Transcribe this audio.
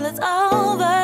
till it's over.